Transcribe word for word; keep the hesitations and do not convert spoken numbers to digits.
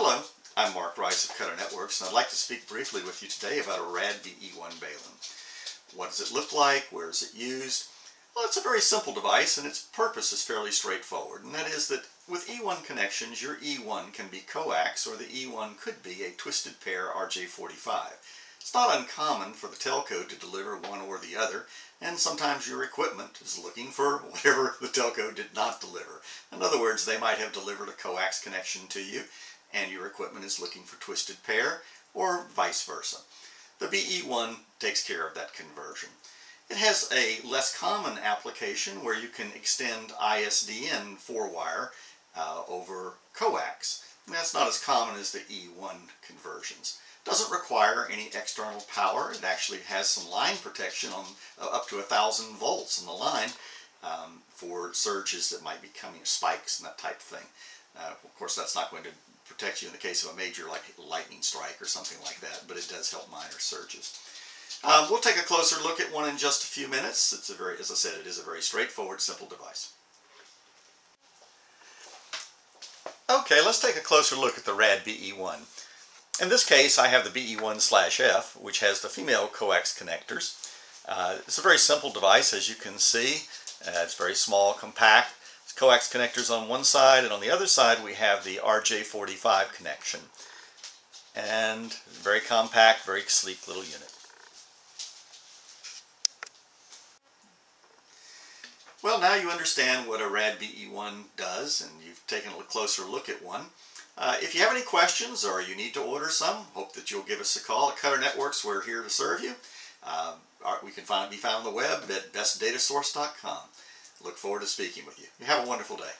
Hello, I'm Mark Rice of Cutter Networks, and I'd like to speak briefly with you today about a RAD B E one Balun. What does it look like? Where is it used? Well, it's a very simple device, and its purpose is fairly straightforward, and that is that with E one connections, your E one can be coax, or the E one could be a twisted pair R J forty-five. It's not uncommon for the telco to deliver one or the other, and sometimes your equipment is looking for whatever the telco did not deliver. In other words, they might have delivered a coax connection to you, and your equipment is looking for twisted pair, or vice versa. The B E one takes care of that conversion. It has a less common application where you can extend I S D N four wire uh, over coax. And that's not as common as the E one conversions. It doesn't require any external power. It actually has some line protection on uh, up to one thousand volts in the line um, for surges that might be coming, spikes and that type of thing. Uh, of course, that's not going to protect you in the case of a major like lightning strike or something like that, but it does help minor surges. Um, we'll take a closer look at one in just a few minutes. It's a very, as I said, it is a very straightforward, simple device. Okay, let's take a closer look at the RAD B E one. In this case, I have the B E one slash F, which has the female coax connectors. Uh, it's a very simple device, as you can see. Uh, it's very small, compact. Coax connectors on one side, and on the other side we have the R J forty-five connection. And very compact, very sleek little unit. Well, now you understand what a RAD B E one does, and you've taken a closer look at one. Uh, if you have any questions or you need to order some, hope that you'll give us a call at Cutter Networks. We're here to serve you. Uh, we can find, be found on the web at best data source dot com. Look forward to speaking with you. You have a wonderful day.